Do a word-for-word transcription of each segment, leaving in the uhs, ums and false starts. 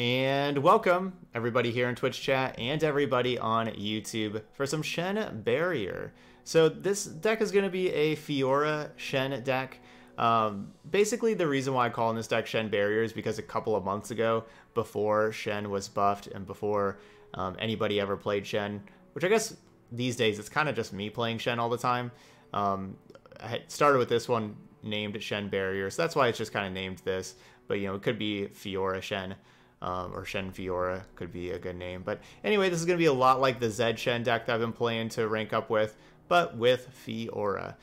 And welcome, everybody here in Twitch chat and everybody on YouTube for some Shen Barrier. So this deck is going to be a Fiora Shen deck. Um, basically, the reason why I call this deck Shen Barrier is because a couple of months ago, before Shen was buffed and before um, anybody ever played Shen, which I guess these days it's kind of just me playing Shen all the time, um, I started with this one named Shen Barrier, so that's why it's just kind of named this. But, you know, it could be Fiora Shen, um, or Shen Fiora could be a good name. But anyway, this is going to be a lot like the Zed Shen deck that I've been playing to rank up with, but with Fiora.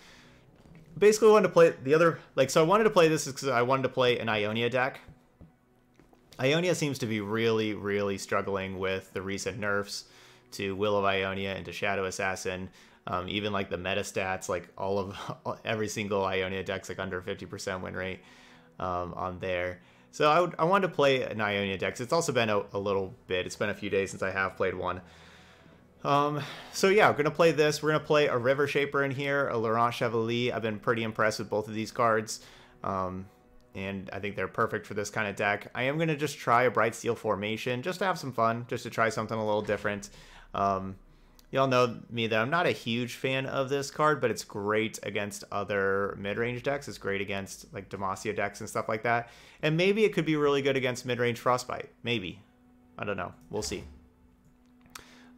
Basically, I wanted to play the other, like, so I wanted to play this because I wanted to play an Ionia deck. Ionia seems to be really, really struggling with the recent nerfs to Will of Ionia and to Shadow Assassin. Um, even like the meta stats, like all of all, every single Ionia deck's like under fifty percent win rate um, on there. So I, would, I wanted to play an Ionia deck. It's also been a, a little bit. It's been a few days since I have played one. Um, so yeah, we're going to play this. We're going to play a River Shaper in here, a Laurent Chevalier. I've been pretty impressed with both of these cards, um, and I think they're perfect for this kind of deck. I am going to just try a Brightsteel Formation just to have some fun, just to try something a little different. Um, Y'all know me that I'm not a huge fan of this card, but it's great against other mid-range decks. It's great against like Demacia decks and stuff like that. And maybe it could be really good against mid-range Frostbite. Maybe. I don't know. We'll see.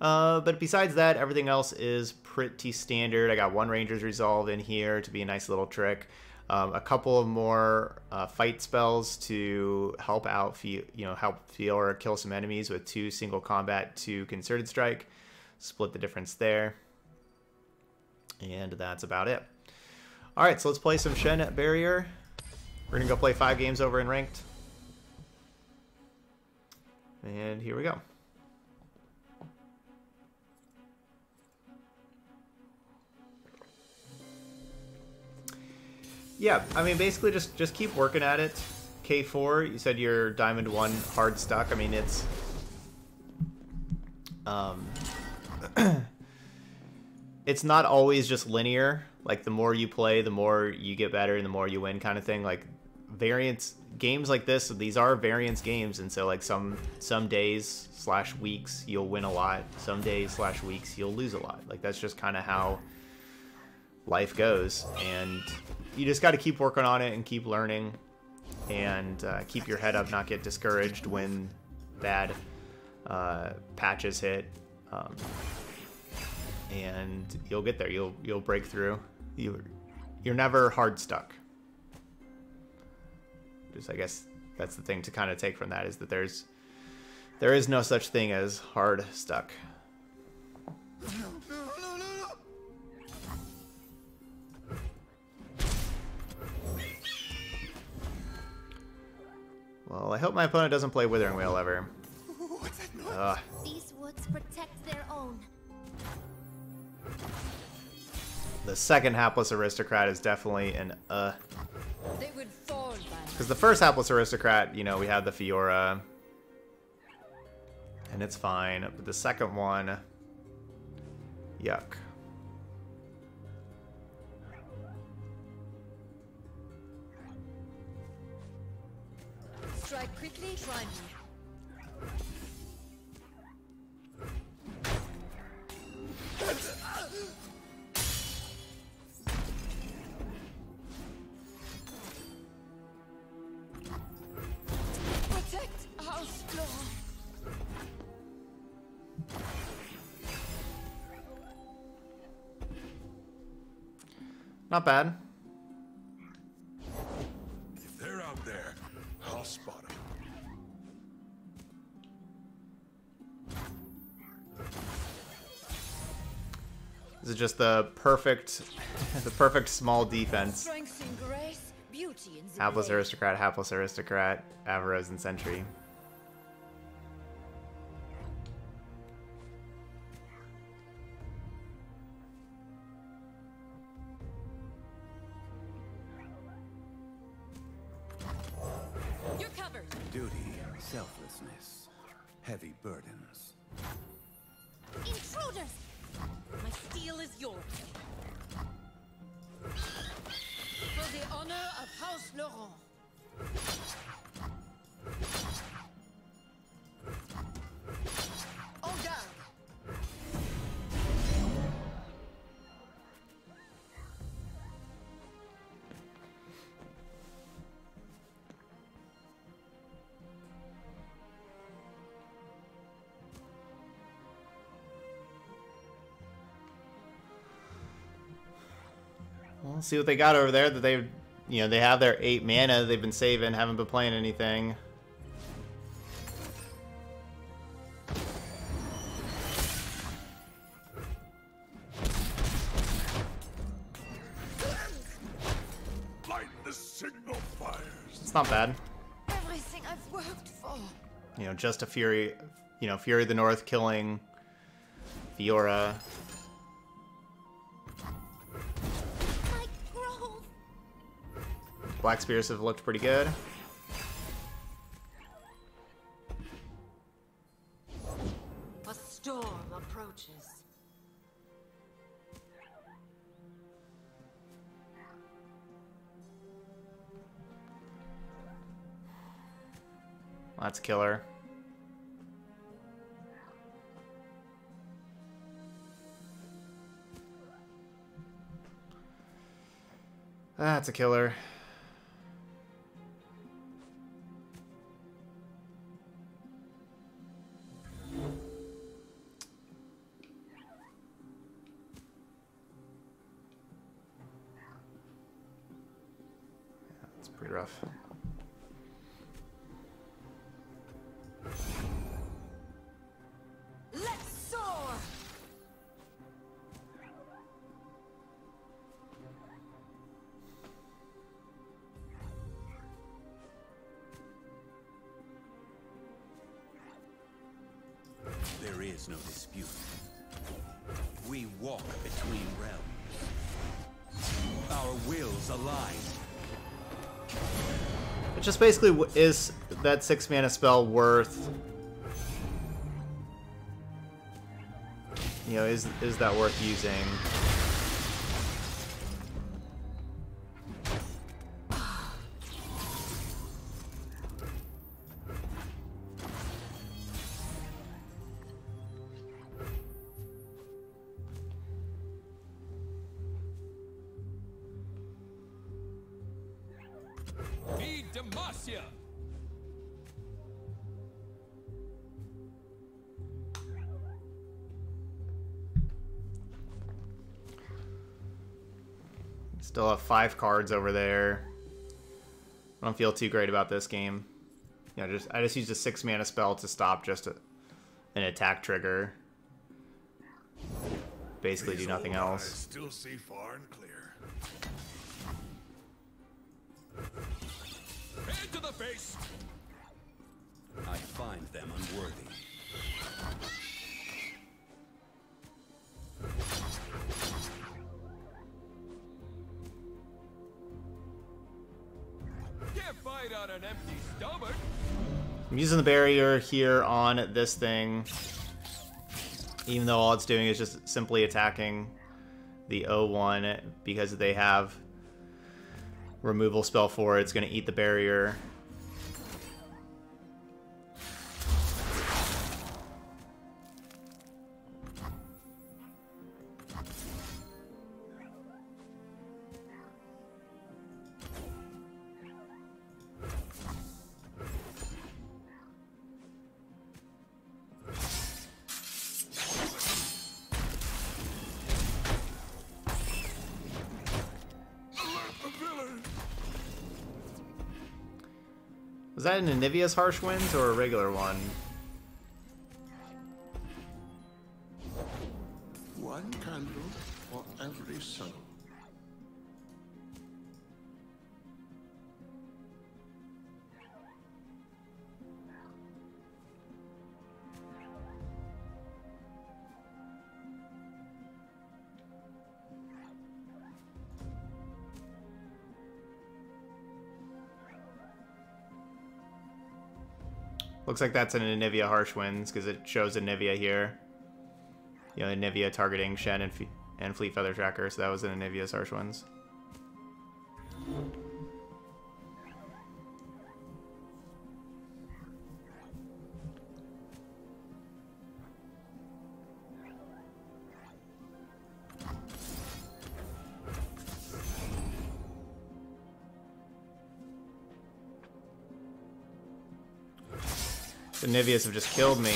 Uh, but besides that, everything else is pretty standard. I got one Ranger's Resolve in here to be a nice little trick. Um, a couple of more uh, fight spells to help out, you know, help Fiora kill some enemies with two Single Combat, two Concerted Strike. Split the difference there. And that's about it. All right, so let's play some Shen Barrier. We're going to go play five games over in Ranked. And here we go. Yeah, I mean, basically just, just keep working at it. K four, you said you're Diamond one hard stuck. I mean, it's... Um... it's not always just linear. Like, the more you play, the more you get better and the more you win kind of thing. Like, variance games like this, these are variance games, and so like some some days slash weeks you'll win a lot, some days slash weeks you'll lose a lot. Like, that's just kind of how life goes, and you just got to keep working on it and keep learning and uh, keep your head up, not get discouraged when bad uh, patches hit. Um, and you'll get there. You'll you'll break through. You you're never hard stuck. Just I guess that's the thing to kind of take from that, is that there's there is no such thing as hard stuck. Well, I hope my opponent doesn't play Withering Whale ever. What's that noise? Uh, These woods protect their own. The second Hapless Aristocrat is definitely an uh. They would fall by. Because the first Hapless Aristocrat, you know, we had the Fiora, and it's fine. But the second one, yuck. Strike quickly, try me. Not bad. If they're out there, I'll spot them. This is just the perfect, the perfect small defense. Grace, Hapless Aristocrat, Hapless Aristocrat, Averroes and Sentry. well. See what they got over there. That they, you know, they have their eight mana they've been saving, haven't been playing anything. It's not bad. Everything I've worked for. You know, just a Fury, you know, Fury of the North killing Fiora. My grove. Black Spears have looked pretty good. A storm approaches. That's killer. That's a killer. Yeah, that's pretty rough. No dispute. We walk between realms. Our wills align. It just basically is that six mana spell worth. You know, is is that worth using? Demacia. Still have five cards over there. I don't feel too great about this game. You know, just I just used a six mana spell to stop just a, an attack trigger. Basically, do nothing else. Still see far and clear. Into the face. I find them unworthy. Can't fight on an empty stomach. I'm using the barrier here on this thing, even though all it's doing is just simply attacking the O one, because they have removal spell for it. It's going to eat the barrier. Was that an Anivia's Harsh Winds or a regular one? One candle for every soul. Looks like that's an Anivia Harsh Winds, because it shows Anivia here. You know, Anivia targeting Shen and, F and Fleet Feather Tracker, so that was an Anivia's Harsh Winds. The Nivias have just killed me.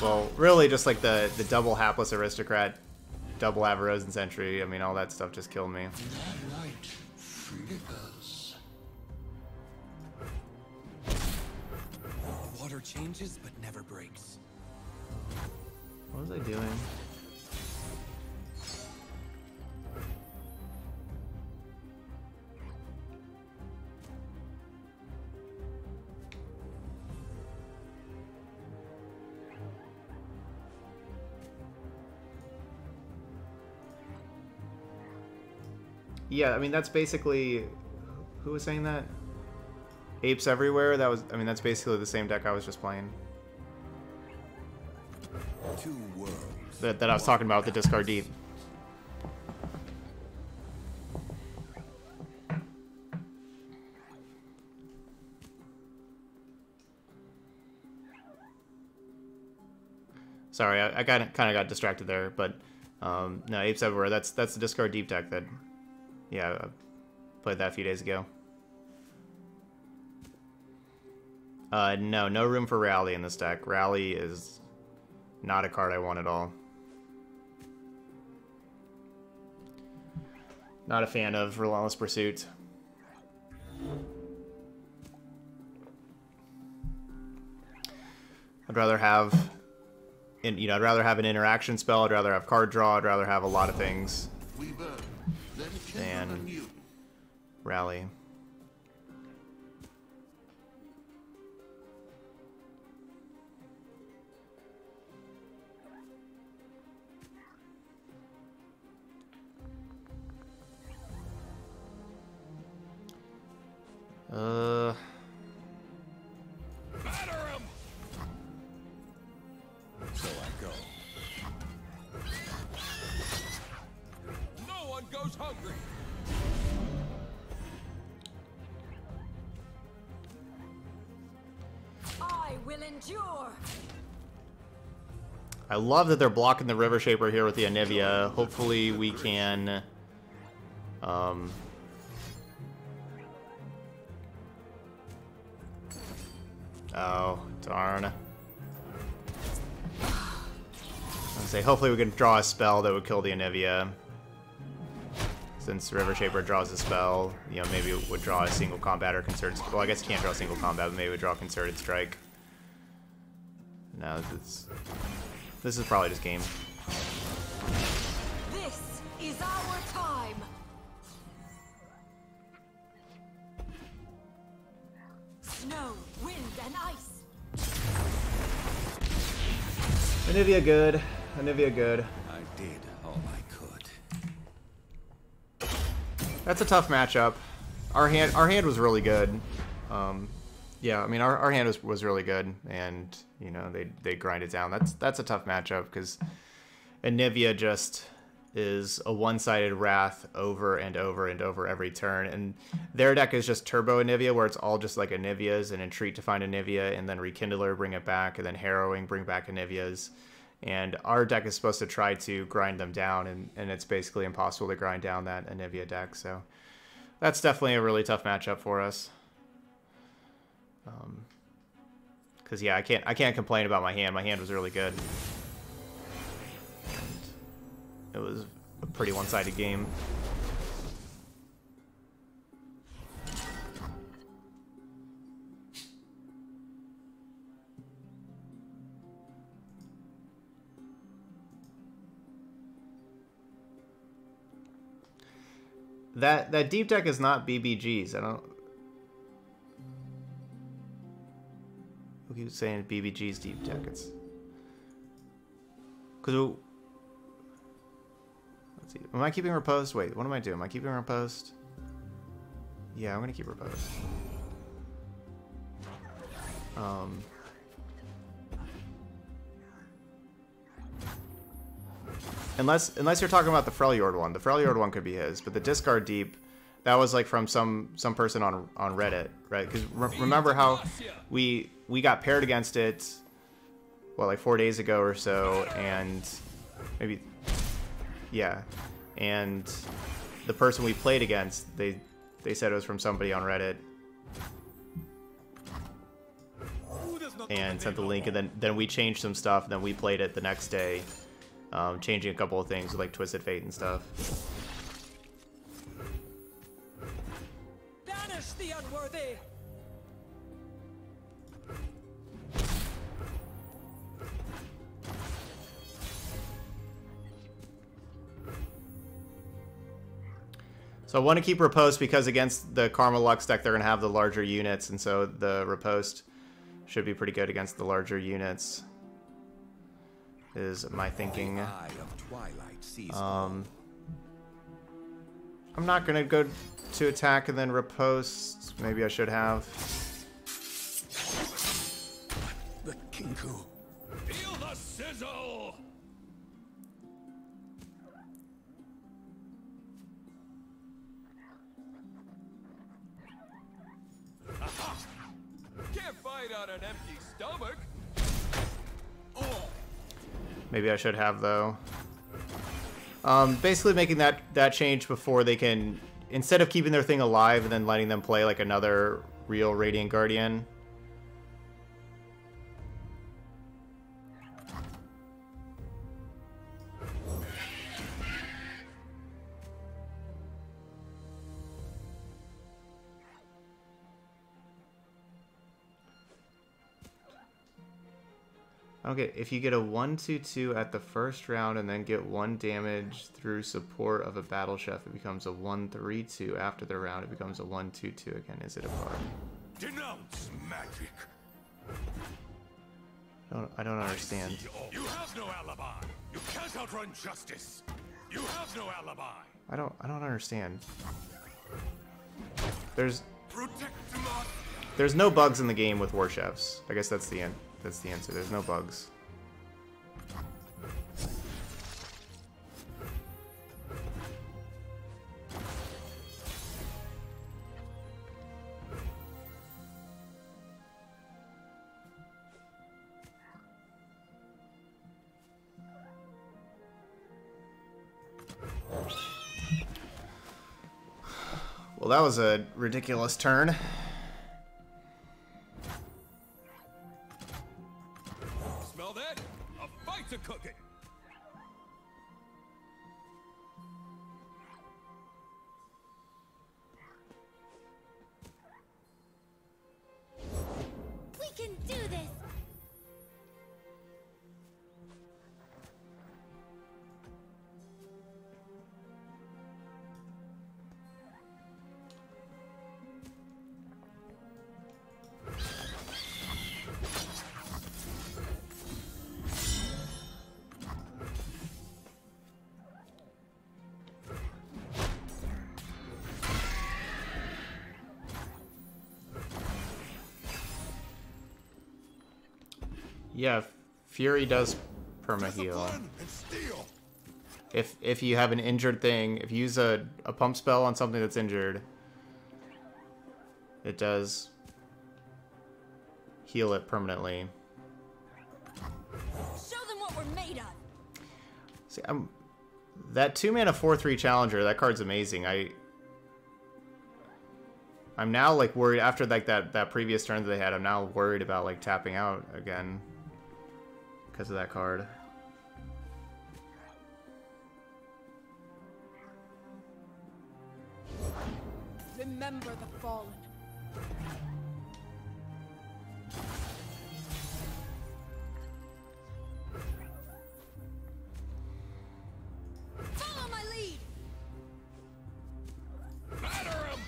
Well, really, just like the, the double Hapless Aristocrat, double Averroes and Sentry. I mean, all that stuff just killed me. Water changes but never breaks. What was I doing? Yeah, I mean, that's basically... Who was saying that? Apes Everywhere? That was... I mean, that's basically the same deck I was just playing. Two worlds. That, that I was talking about with the discard deep. Sorry, I, I kind of kind of got distracted there, but... Um, no, Apes Everywhere, that's, that's the discard deep deck that... Yeah, I played that a few days ago. Uh, no, no room for Rally in this deck. Rally is not a card I want at all. Not a fan of Relentless Pursuit. I'd rather have, and you know, I'd rather have an interaction spell. I'd rather have card draw. I'd rather have a lot of things. And Rally. Uh. Batter him. So I go. No one goes hungry. I will endure. I love that they're blocking the River Shaper here with the Anivia. Hopefully we can um oh, darn. I was say hopefully we can draw a spell that would kill the Anivia. Since River Shaper draws a spell, you know, maybe it would draw a single combat or concerted. Well, I guess you can't draw single combat, but maybe it would draw Concerted Strike. No, this this is probably just game. This is our time. Snow, wind, and ice. Anivia, good. Anivia, good. I did all I could. That's a tough matchup. Our hand, our hand was really good. Um, yeah, I mean, our, our hand was, was really good, and you know they they grind it down. That's that's a tough matchup because Anivia just is a one-sided Wrath over and over and over every turn, and their deck is just Turbo Anivia, where it's all just like Anivias and Entreat to find Anivia, and then Rekindler, bring it back, and then Harrowing, bring back Anivias. And our deck is supposed to try to grind them down, and, and it's basically impossible to grind down that Anivia deck. So that's definitely a really tough matchup for us. Um, because yeah, I can't I can't complain about my hand. My hand was really good. It was a pretty one-sided game. That that deep deck is not B B Gs. I don't. We keep saying B B G's deep deck. It's because. See, am I keeping Riposte? Wait, what am I doing? Am I keeping Riposte? Yeah, I'm gonna keep Riposte. Um. Unless, unless you're talking about the Freljord one. The Freljord one could be his, but the discard deep, that was like from some some person on on Reddit, right? Because re remember how we we got paired against it, well, like four days ago or so, and maybe. Yeah, and the person we played against, they they said it was from somebody on Reddit, and sent the link, and then then we changed some stuff, and then we played it the next day, um, changing a couple of things with like Twisted Fate and stuff. Banish the unworthy. So I want to keep Riposte because against the Karma Lux deck, they're going to have the larger units, and so the Riposte should be pretty good against the larger units, is my thinking. Um, I'm not going to go to attack and then Riposte. Maybe I should have. The Kinku. Feel the sizzle! Can't fight on an empty stomach. Oh. Maybe I should have though. Um, basically making that that change before they can, instead of keeping their thing alive and then letting them play like another real Radiant Guardian. Okay, if you get a one two two at the first round and then get one damage through support of a battle chef, it becomes a one three two. After the round, it becomes a one two two again. Is it a card? Denounce magic. I don't, I don't understand. You have no alibi. You can't outrun justice. You have no alibi. I don't I don't understand. There's There's no bugs in the game with War Chefs. I guess that's the end. That's the answer. There's no bugs. Well, that was a ridiculous turn. Yeah, Fury does perma heal. If if you have an injured thing, if you use a, a pump spell on something that's injured, it does heal it permanently. Show them what we're made of. See, I'm that two mana four three challenger, that card's amazing. I I'm now like worried after like that, that previous turn that they had, I'm now worried about like tapping out again. Because of that card. Remember the fallen. Follow my lead. Batter him.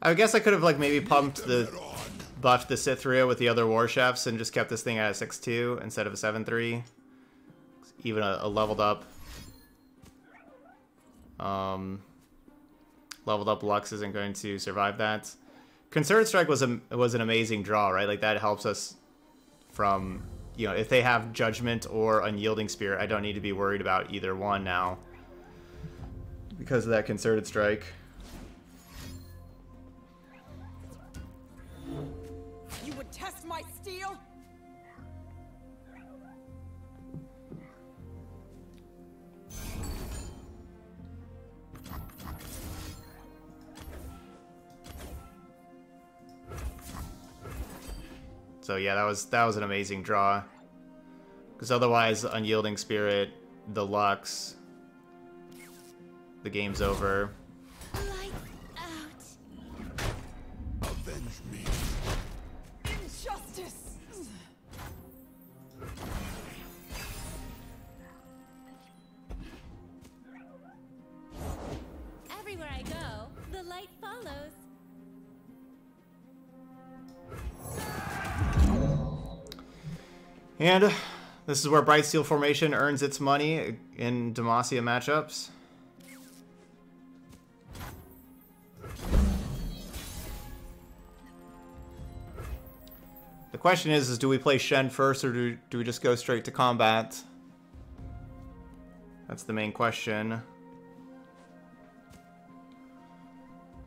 I guess I could have like maybe pumped the buffed the Cythria with the other War Chefs and just kept this thing at a six two instead of a seven three. Even a, a leveled up. Um, leveled up Lux isn't going to survive that. Concerted Strike was a was an amazing draw, right? Like that helps us from, you know, if they have Judgment or Unyielding Spirit, I don't need to be worried about either one now because of that Concerted Strike. My steel. So yeah, that was that was an amazing draw. Because otherwise, Unyielding Spirit, the Lux, the game's over. And this is where Brightsteel Formation earns its money in Demacia matchups. The question is, is do we play Shen first, or do, do we just go straight to combat? That's the main question.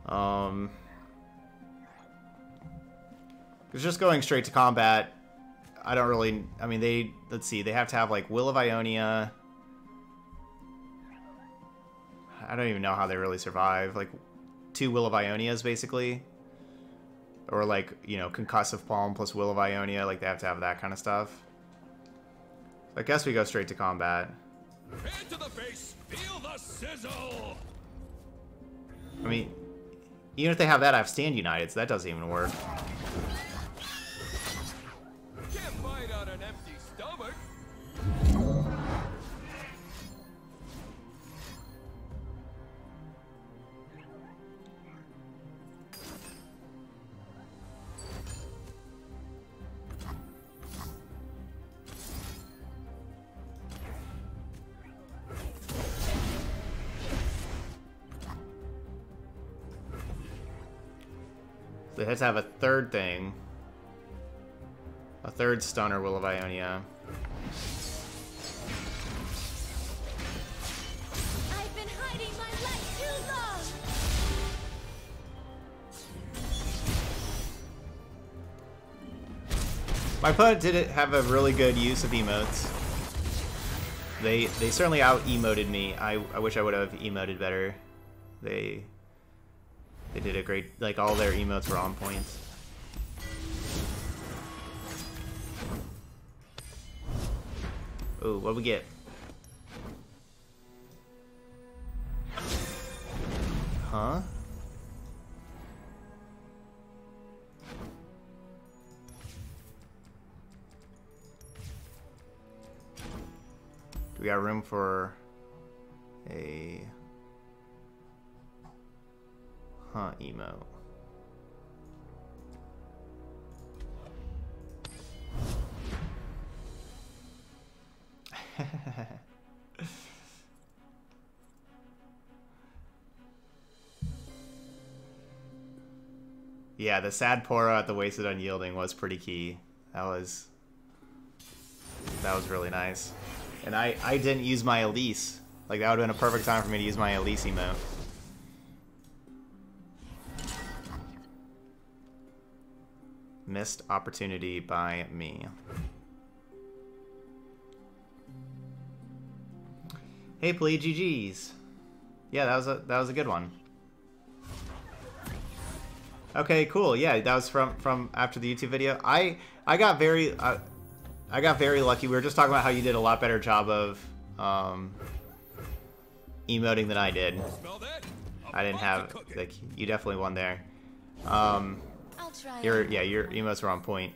Um, because just going straight to combat, I don't really, I mean, they, let's see, they have to have, like, Will of Ionia. I don't even know how they really survive. Like, two Will of Ionias, basically. Or, like, you know, Concussive Palm plus Will of Ionia. Like, they have to have that kind of stuff. So I guess we go straight to combat. Into the face, feel the sizzle! I mean, even if they have that, I have Stand United, so that doesn't even work. They had to have a third thing. A third stunner, Will of Ionia. I've been hiding my light too long. My opponent didn't have a really good use of emotes. They they certainly out-emoted me. I, I wish I would have emoted better. They They did a great, like, all their emotes were on point. Ooh, what'd we get? Huh? Do we got room for a... Huh, emo. Yeah, the sad Pora at the Wasted Unyielding was pretty key. That was that was really nice. And I, I didn't use my Elise. Like, that would have been a perfect time for me to use my Elise emote. Missed opportunity by me. Hey, play G Gs. Yeah, that was a that was a good one. Okay, cool. Yeah, that was from from after the YouTube video. I I got very uh, I got very lucky. We were just talking about how you did a lot better job of um, emoting than I did. I didn't have, like, you definitely won there. Um, Your, yeah, your emotes were on point.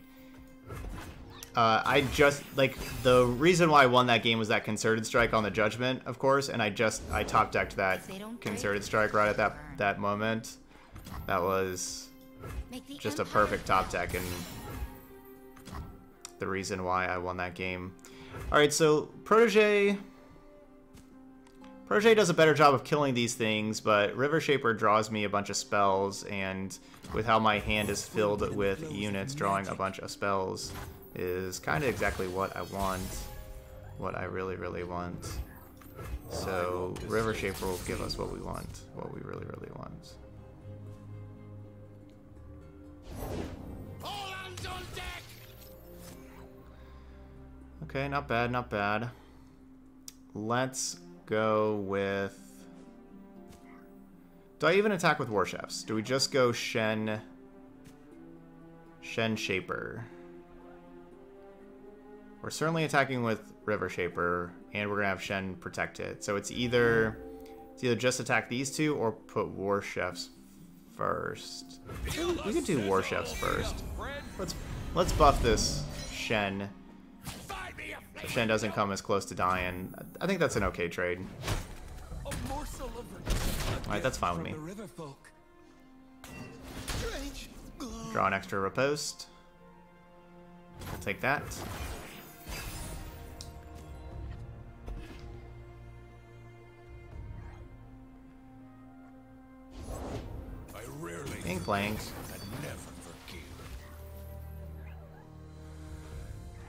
Uh, I just, like, the reason why I won that game was that Concerted Strike on the Judgment, of course, and I just, I top decked that Concerted Strike right at that, that moment. That was just a perfect top deck, and the reason why I won that game. Alright, so Protege... Protege does a better job of killing these things, but River Shaper draws me a bunch of spells, and with how my hand is filled with units, drawing a bunch of spells is kind of exactly what I want. What I really, really want. So River Shaper will give us what we want. What we really, really want. All hands on deck! Okay, not bad, not bad. Let's... go with... Do I even attack with War Chefs? Do we just go Shen... Shen Shaper? We're certainly attacking with River Shaper, and we're gonna have Shen protect it. So it's either it's either just attack these two or put War Chefs first. We could do War Chefs first. Let's let's buff this Shen. So Shen doesn't come as close to dying. I think that's an okay trade. Alright, that's fine with me. Draw an extra riposte. I'll take that. King playing.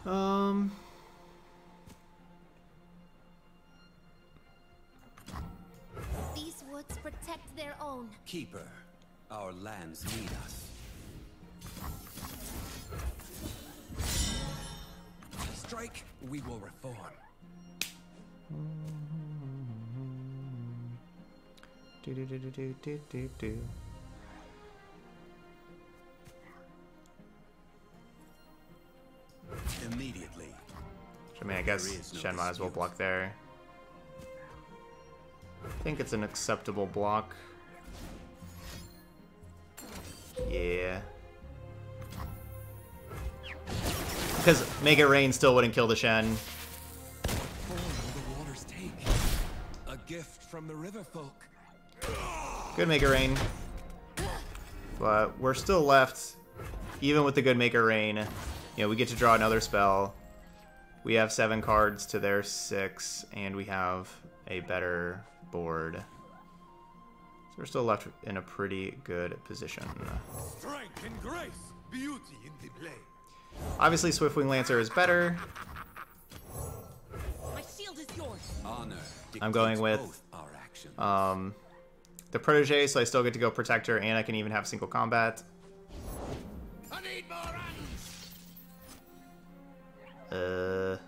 Um. These woods protect their own. Keeper, our lands need us. Strike, we will reform. Do do do do do do do do. Immediately. I mean, I guess no Shen might as well block there. I think it's an acceptable block. Yeah. Because Make It Rain still wouldn't kill the Shen. Good Make It Rain. But we're still left, even with the good Make It Rain, you know, we get to draw another spell. We have seven cards to their six, and we have a better board. So we're still left in a pretty good position. Strength and grace, beauty in the play. Obviously, Swiftwing Lancer is better. My shield is yours. Honor I'm going with um, the Protege, so I still get to go Protect her, and I can even have Single Combat. I need more items. Uh.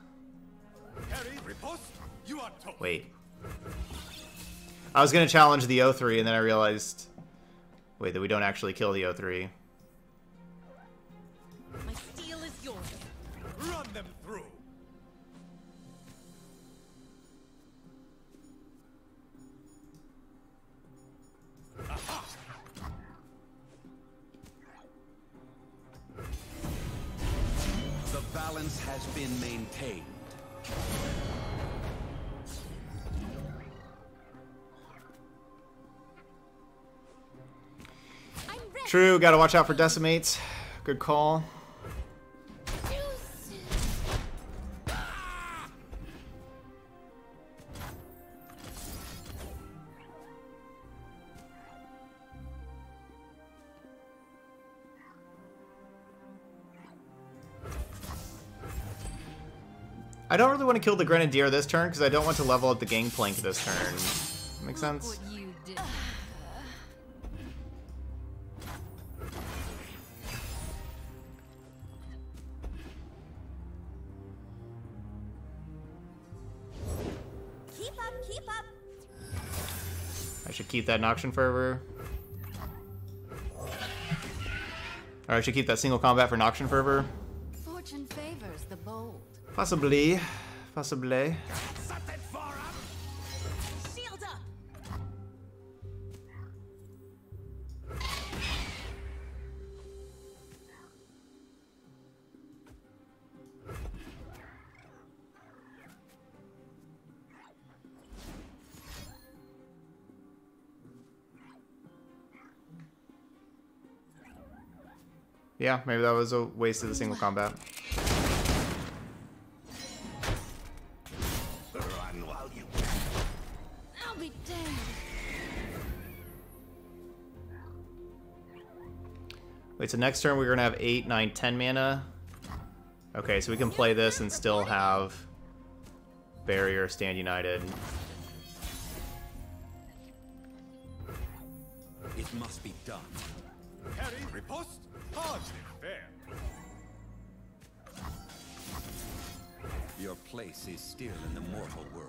Wait. I was going to challenge the O three, and then I realized... Wait, that we don't actually kill the O three. Them through. Aha. The balance has been maintained. True, gotta watch out for decimates. Good call. I don't really want to kill the Grenadier this turn because I don't want to level up the Gangplank this turn. Make sense? Keep up, keep up. I should keep that Noxian Fervor. Or I should keep that Single Combat for Noxian Fervor. Fortune favors the bold. Possibly, possibly. Shield up. Yeah, maybe that was a waste of the Single Combat. Wait, so next turn we're going to have eight, nine, ten mana. Okay, so we can play this and still have Barrier, Stand United. It must be done. Carry, riposte, hardly fair. Your place is still in the mortal world.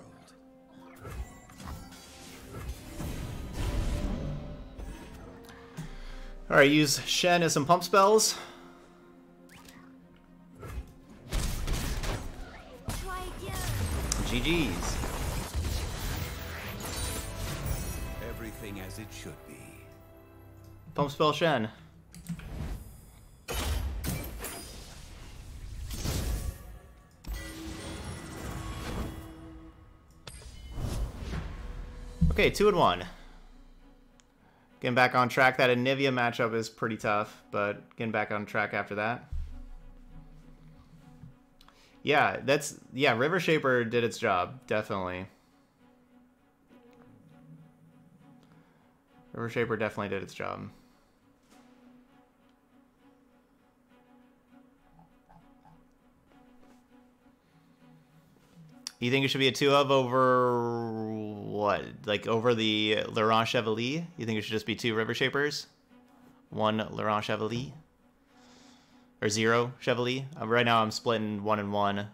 Alright, use Shen as some pump spells. G G's. Everything as it should be. Pump spell Shen. Okay, two and one. Getting back on track. That Anivia matchup is pretty tough, but getting back on track after that. Yeah, that's yeah, River Shaper did its job, definitely. River Shaper definitely did its job. You think it should be a two of over what? Like over the Laurent Chevalier? You think it should just be two River Shapers? One Laurent Chevalier? Or zero Chevalier? Um, right now I'm splitting one and one.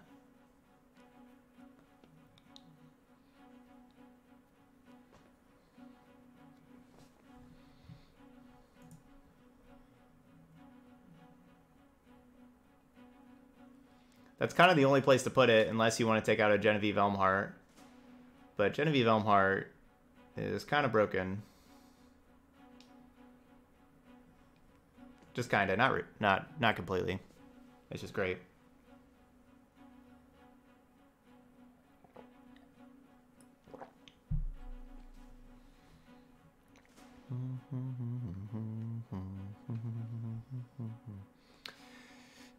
That's kind of the only place to put it, unless you want to take out a Genevieve Elmheart. But Genevieve Elmheart is kind of broken. Just kind of, not not not completely. It's just great.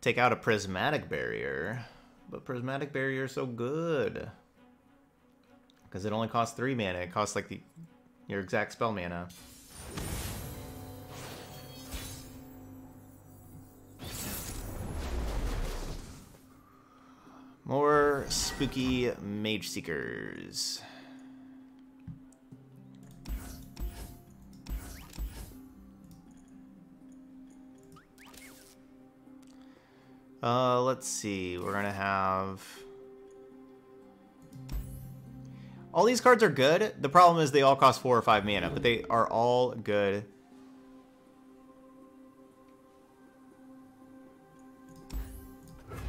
Take out a Prismatic Barrier, but Prismatic Barrier is so good because it only costs three mana. It costs like the your exact spell mana. More spooky Mage Seekers. Uh, let's see. We're gonna have... All these cards are good. The problem is they all cost four or five mana, but they are all good.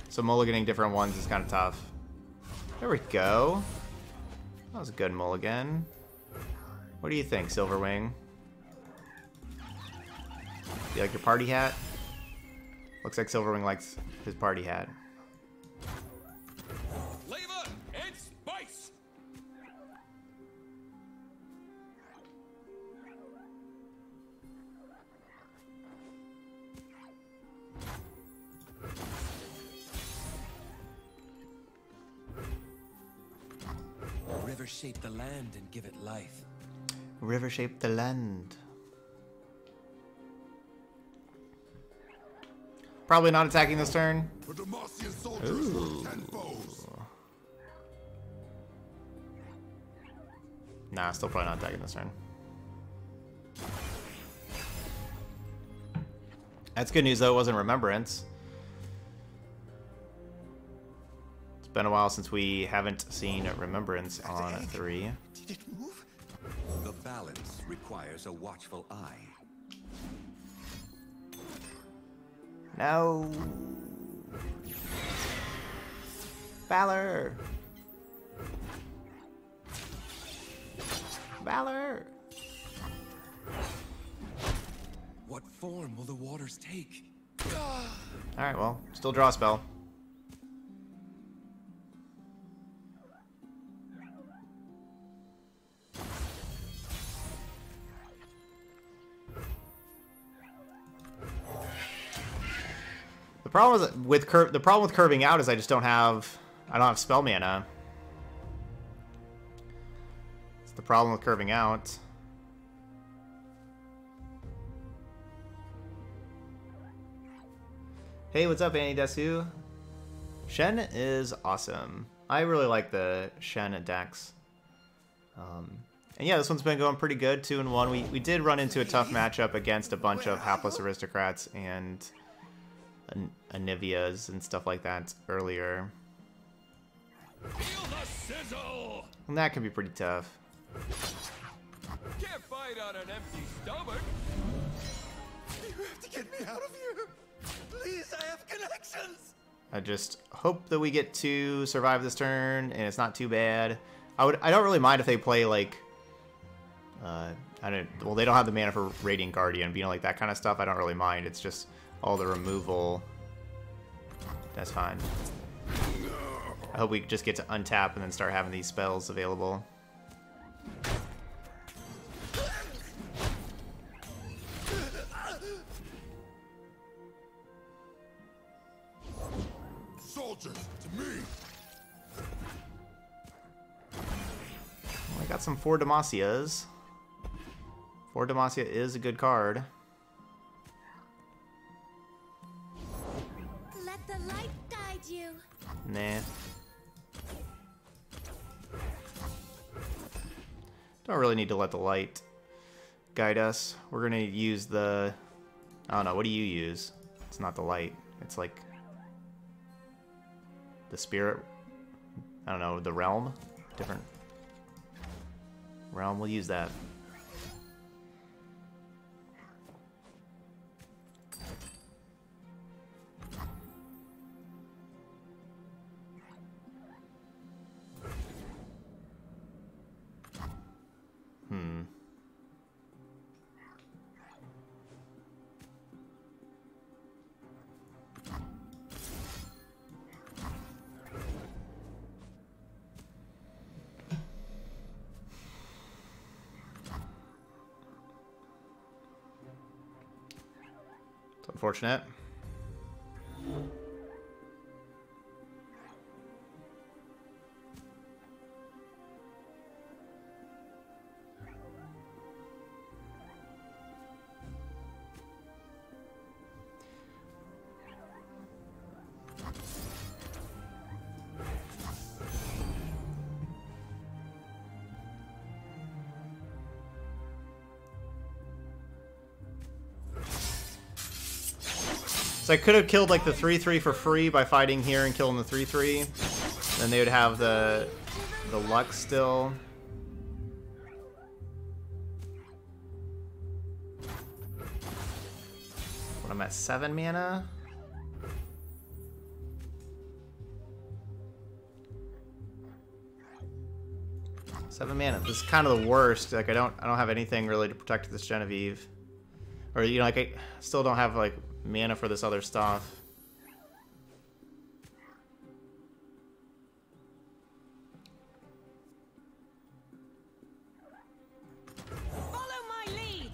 So mulliganing different ones is kind of tough. There we go. That was a good mulligan. What do you think, Silverwing? You like your party hat? Looks like Silverwing likes his party hat. Flavor and spice. River shape the land and give it life. River shape the land. Probably not attacking this turn. Ooh. Nah, still probably not attacking this turn. That's good news though, it wasn't Remembrance. It's been a while since we haven't seen Remembrance on three. Did it move? The balance requires a watchful eye. No. Valor. Valor. What form will the waters take? All right, well, still draw a spell. The problem is with cur the problem with curving out is I just don't have I don't have spell mana. It's the problem with curving out. Hey, what's up, Annie Desu? Shen is awesome. I really like the Shen decks. Um, and yeah, this one's been going pretty good, two and one. We we did run into a tough matchup against a bunch of Hapless Aristocrats and An Anivia's and stuff like that earlier. Feel the sizzle. And that can be pretty tough. Can't fight on an empty stomach. You have to get me out of here. Please, I have connections. I just hope that we get to survive this turn, and it's not too bad. I would. I don't really mind if they play like. Uh, I don't. Well, they don't have the mana for Radiant Guardian, but, you know, like that kind of stuff. I don't really mind. It's just all the removal. That's fine. I hope we just get to untap and then start having these spells available. Well, I got some four Demacias. Four Demacia is a good card. Let the light guide you. Nah. Don't really need to let the light guide us. We're gonna use the. I don't know. What do you use? It's not the light. It's like. The spirit, I don't know, the realm? Different realm, we'll use that. Hmm. Unfortunate. So I could have killed like the three three for free by fighting here and killing the three three. Then they would have the the Lux still. When I'm at seven mana. Seven mana. This is kind of the worst. Like I don't I don't have anything really to protect this Genevieve. Or you know, like I still don't have like mana for this other stuff. Follow my lead.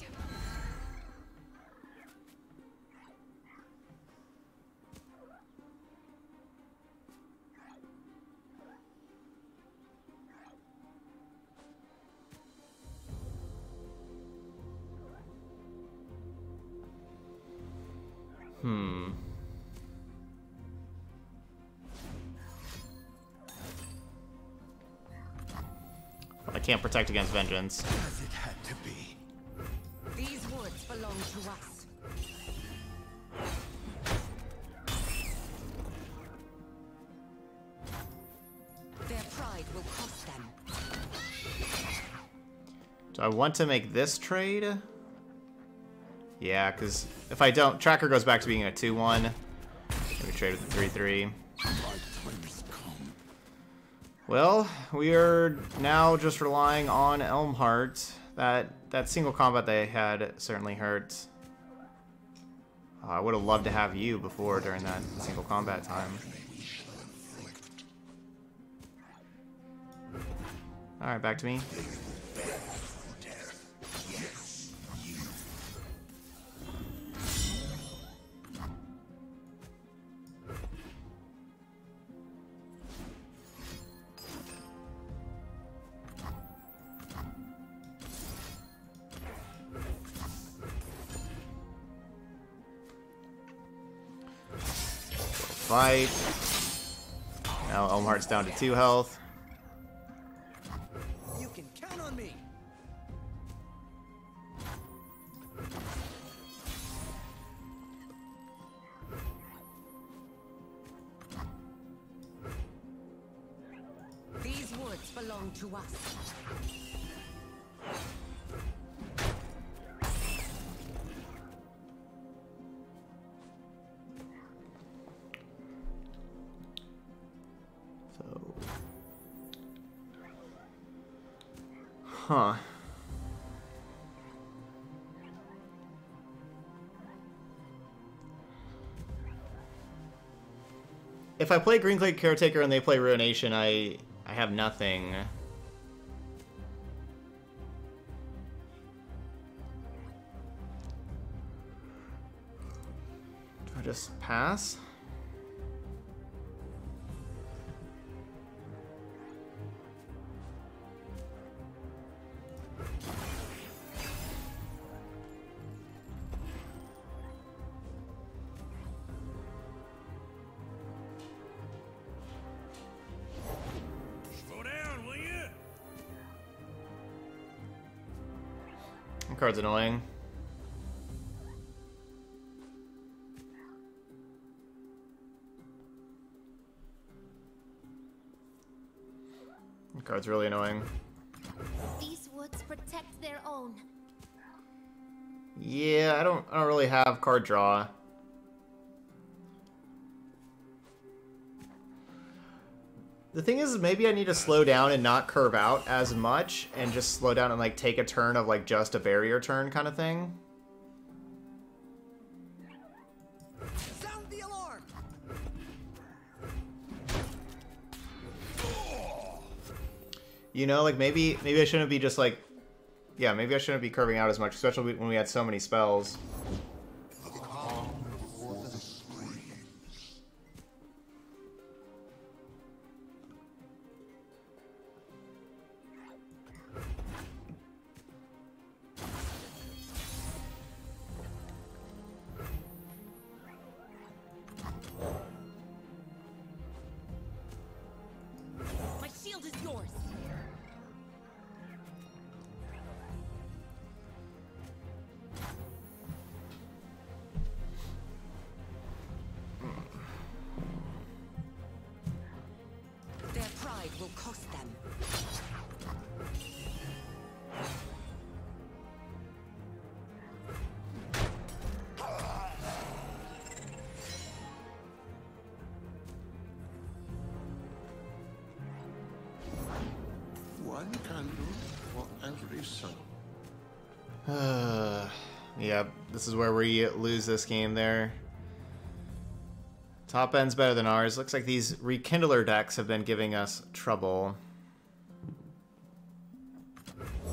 Hmm. Well, I can't protect against vengeance. As it had to be. These woods belong to us. Their pride will cost them. Do I want to make this trade? Yeah, because if I don't, Tracker goes back to being a two one. We trade with the three three. Well, we are now just relying on Elmheart. That that single combat they had certainly hurt. Uh, I would have loved to have you before during that single combat time. All right, back to me. Fight. Now Elmheart's down to two health. You can count on me. These woods belong to us. Huh. If I play Green Clay Caretaker and they play Ruination, I I have nothing. Do I just pass? Card's annoying. The card's really annoying. These woods protect their own. Yeah, I don't I don't really have card draw. The thing is, maybe I need to slow down and not curve out as much, and just slow down and like take a turn of like just a barrier turn kind of thing. Sound the alarm. You know, like maybe maybe I shouldn't be just like, yeah, maybe I shouldn't be curving out as much, especially when we had so many spells. This is where we lose this game there. Top end's better than ours. Looks like these Rekindler decks have been giving us trouble.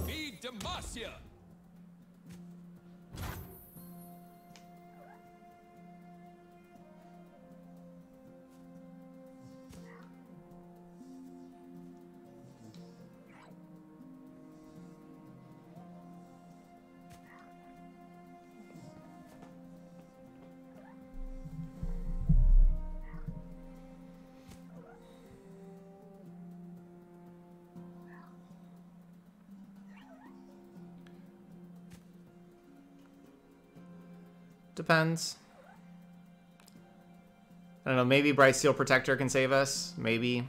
Feed Demacia. Depends. I don't know, maybe Brightsteel Protector can save us. Maybe.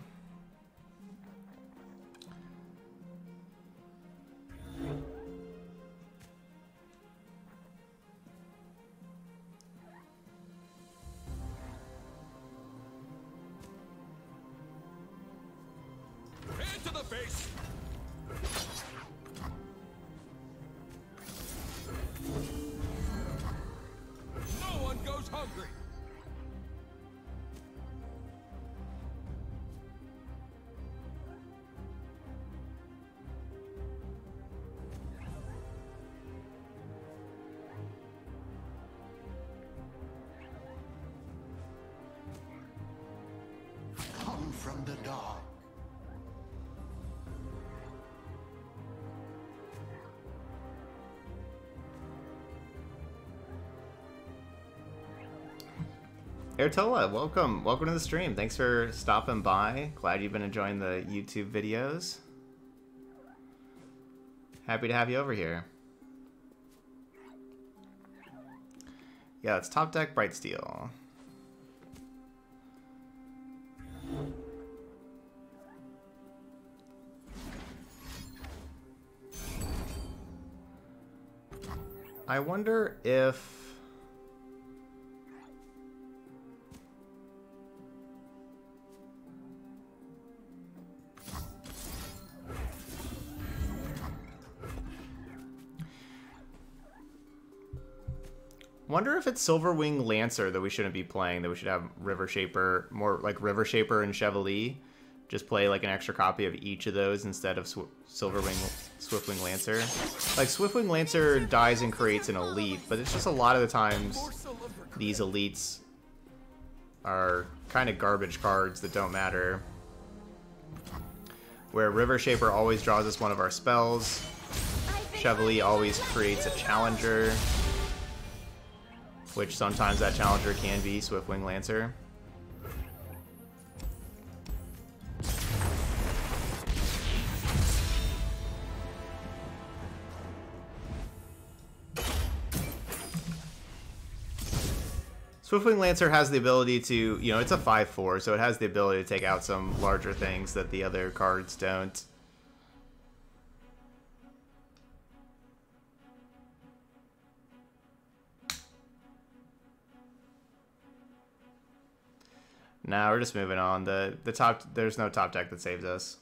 Ertola, welcome. Welcome to the stream. Thanks for stopping by. Glad you've been enjoying the YouTube videos. Happy to have you over here. Yeah, it's top deck Brightsteel. I wonder if Wonder if it's Silverwing Lancer that we shouldn't be playing, that we should have River Shaper, more like River Shaper and Chevalier. Just play like an extra copy of each of those instead of Sw Silverwing, Swiftwing Lancer. Like Swiftwing Lancer dies and creates an elite, but it's just a lot of the times these elites are kind of garbage cards that don't matter. Where River Shaper always draws us one of our spells. Chevalier always creates a challenger, which sometimes that challenger can be Swiftwing Lancer. Swiftwing Lancer has the ability to, you know, it's a five four, so it has the ability to take out some larger things that the other cards don't. Nah, we're just moving on. The the top there's no top deck that saves us.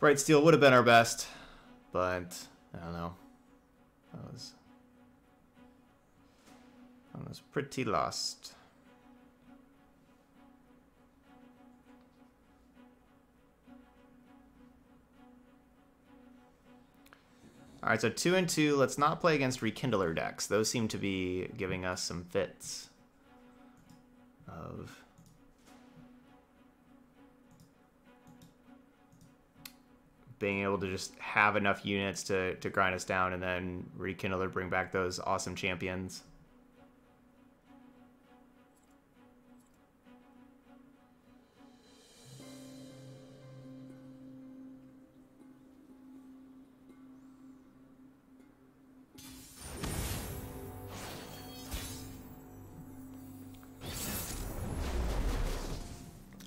Brightsteel would have been our best, but I don't know. I was, I was pretty lost. All right, so two and two. Let's not play against Rekindler decks. Those seem to be giving us some fits of. Being able to just have enough units to, to grind us down and then Rekindler bring back those awesome champions.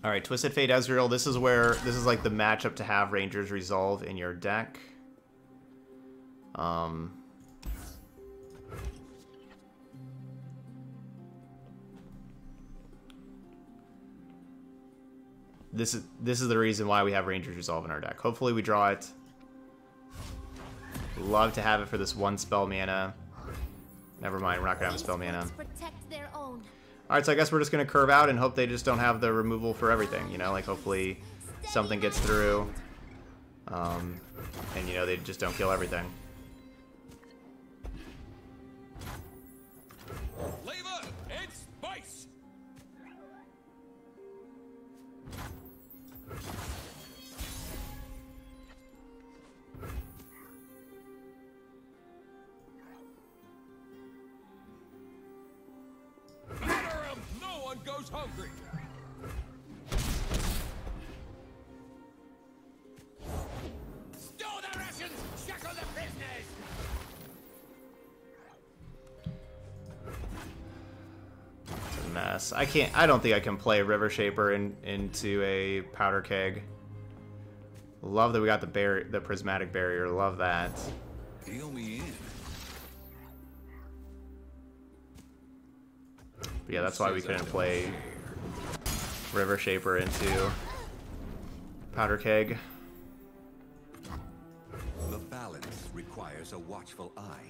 All right, Twisted Fate Ezreal. This is where this is like the matchup to have Ranger's Resolve in your deck. Um, this is this is the reason why we have Ranger's Resolve in our deck. Hopefully, we draw it. Love to have it for this one spell mana. Never mind, we're not gonna have a spell mana. Alright, so I guess we're just going to curve out and hope they just don't have the removal for everything, you know? Like, hopefully something gets through, um, and, you know, they just don't kill everything. Flavor and spice. Goes hungry. Stole the Russians, shackle the prisoners. It's a mess. I can't. I don't think I can play River Shaper in, into a powder keg. Love that we got the barrier, the prismatic barrier. Love that. Deal me in. But yeah, that's why we couldn't play River Shaper into powder keg. The balance requires a watchful eye.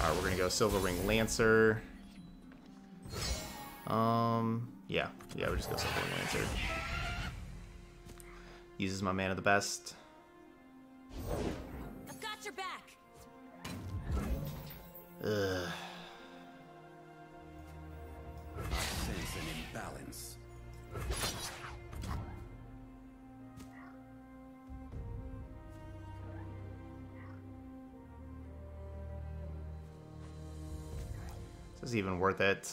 Alright, we're gonna go Silverwing Lancer. Um... Yeah, yeah, we just go Silverwing Lancer. Uses my mana the best. I've got your back. Ugh. I sense an imbalance. Is this even worth it?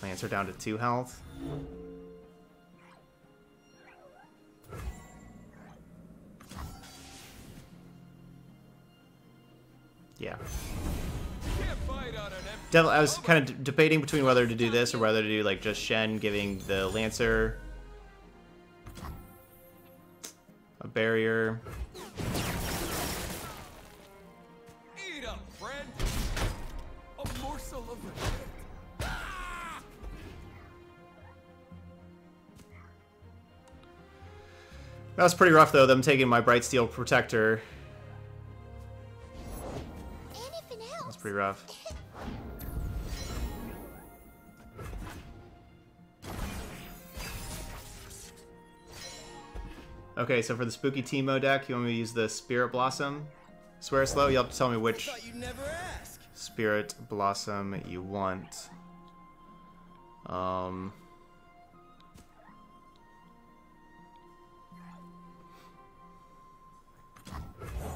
Lancer down to two health. Yeah. Devil, I was kind of debating between whether to do this or whether to do, like, just Shen giving the Lancer a barrier. Eat up, friend. A morsel of regret. That was pretty rough, though, them taking my Brightsteel Protector. That's pretty rough. Okay, so for the spooky Teemo deck, you want me to use the Spirit Blossom? Swear slow, you'll have to tell me which Spirit Blossom you want. Um,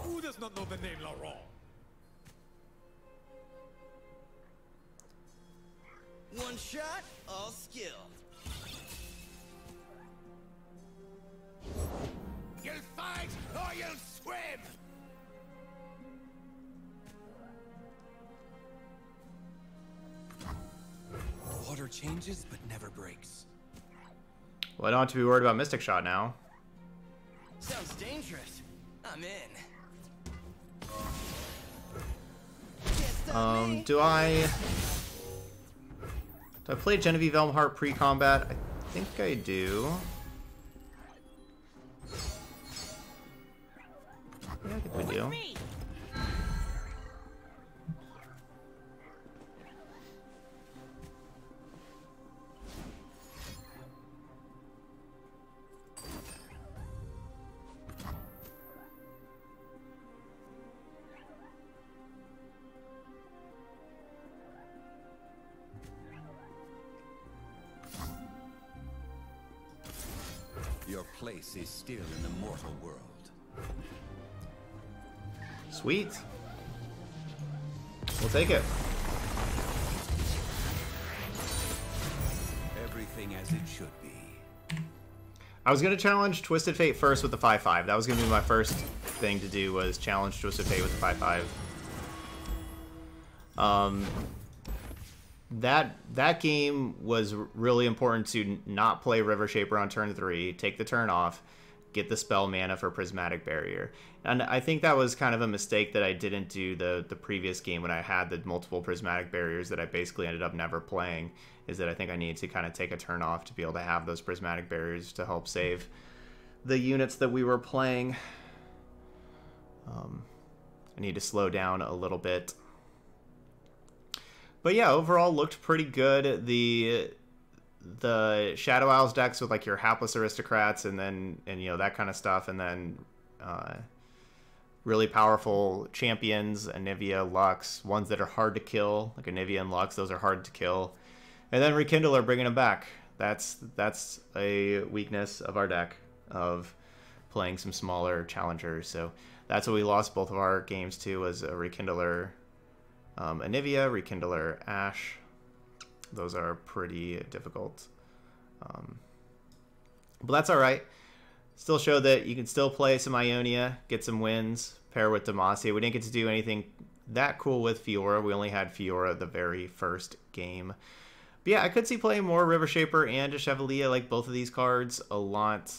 Who does not know the name Laurent? One shot, all skill. You'll fight or you'll swim. Water changes but never breaks. Well, I don't have to be worried about Mystic Shot now. Sounds dangerous. I'm in. Um, do I do I play Genevieve Elmheart pre-combat? I think I do. Yeah, I think we do. Your place is still in the mortal world. Sweet. We'll take it. Everything as it should be. I was gonna challenge Twisted Fate first with the five five. That was gonna be my first thing to do, was challenge Twisted Fate with the five five. Um, that that game was really important to not play River Shaper on turn three. Take the turn off. Get the spell mana for Prismatic Barrier. And I think that was kind of a mistake that I didn't do the, the previous game when I had the multiple Prismatic Barriers that I basically ended up never playing, is that I think I needed to kind of take a turn off to be able to have those Prismatic Barriers to help save the units that we were playing. Um, I need to slow down a little bit. But yeah, overall looked pretty good. The... the Shadow Isles decks with like your Hapless Aristocrats and then and you know that kind of stuff, and then uh really powerful champions, Anivia, Lux, ones that are hard to kill like Anivia and Lux, those are hard to kill, and then Rekindler, bringing them back. That's that's a weakness of our deck, of playing some smaller challengers. So that's what we lost both of our games to, was a Rekindler, um Anivia, Rekindler, Ashe. Those are pretty difficult. Um, but that's all right. Still show that you can still play some Ionia, get some wins, pair with Demacia. We didn't get to do anything that cool with Fiora. We only had Fiora the very first game. But yeah, I could see playing more River Shaper and a Chevalier, like both of these cards a lot.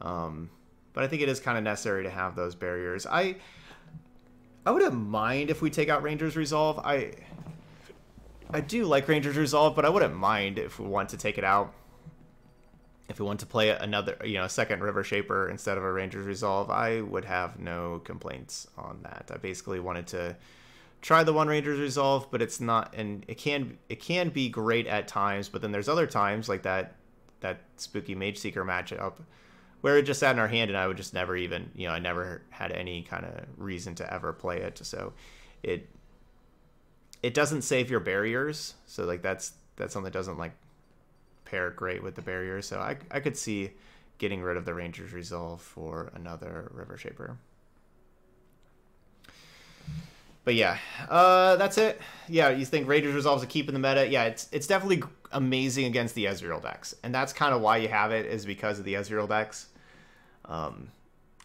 Um, but I think it is kind of necessary to have those barriers. I, I wouldn't mind if we take out Ranger's Resolve. I... I do like Ranger's Resolve, but I wouldn't mind if we want to take it out. If we want to play another, you know, a second River Shaper instead of a Ranger's Resolve, I would have no complaints on that. I basically wanted to try the one Ranger's Resolve, but it's not, and it can it can be great at times, but then there's other times like that that spooky Mage Seeker matchup where it just sat in our hand, and I would just never even, you know, I never had any kind of reason to ever play it. So it. It doesn't save your barriers, so like that's that's something that doesn't like pair great with the barriers. So I I could see getting rid of the Ranger's Resolve for another River Shaper. But yeah, uh, that's it. Yeah, you think Ranger's Resolve is a keep in the meta? Yeah, it's it's definitely amazing against the Ezreal decks, and that's kind of why you have it, is because of the Ezreal decks. Um,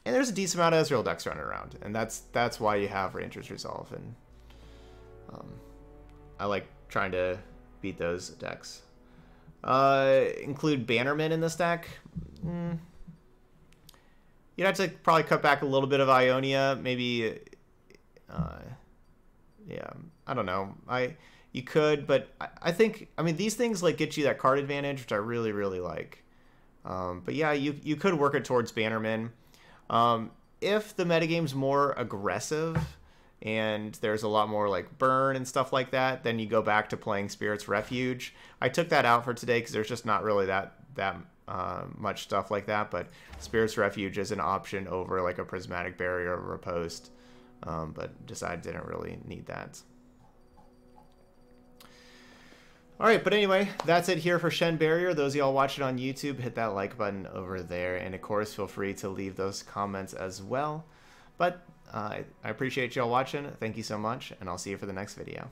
And there's a decent amount of Ezreal decks running around, and that's that's why you have Ranger's Resolve, and um, I like trying to beat those decks. Uh, include Bannerman in this deck. Mm. You'd have to probably cut back a little bit of Ionia, maybe. Uh, yeah, I don't know. I you could, but I, I think I mean these things like get you that card advantage, which I really really like. Um, but yeah, you you could work it towards Bannerman. Um, if the metagame's more aggressive and there's a lot more like burn and stuff like that, then you go back to playing Spirit's Refuge. I took that out for today because there's just not really that that uh, much stuff like that, but Spirit's Refuge is an option over like a Prismatic Barrier or Riposte, um, but decided I didn't really need that. Alright, but anyway, that's it here for Shen Barrier. Those of y'all watching on YouTube, hit that like button over there. And of course, feel free to leave those comments as well. But uh, I appreciate y'all watching. Thank you so much, and I'll see you for the next video.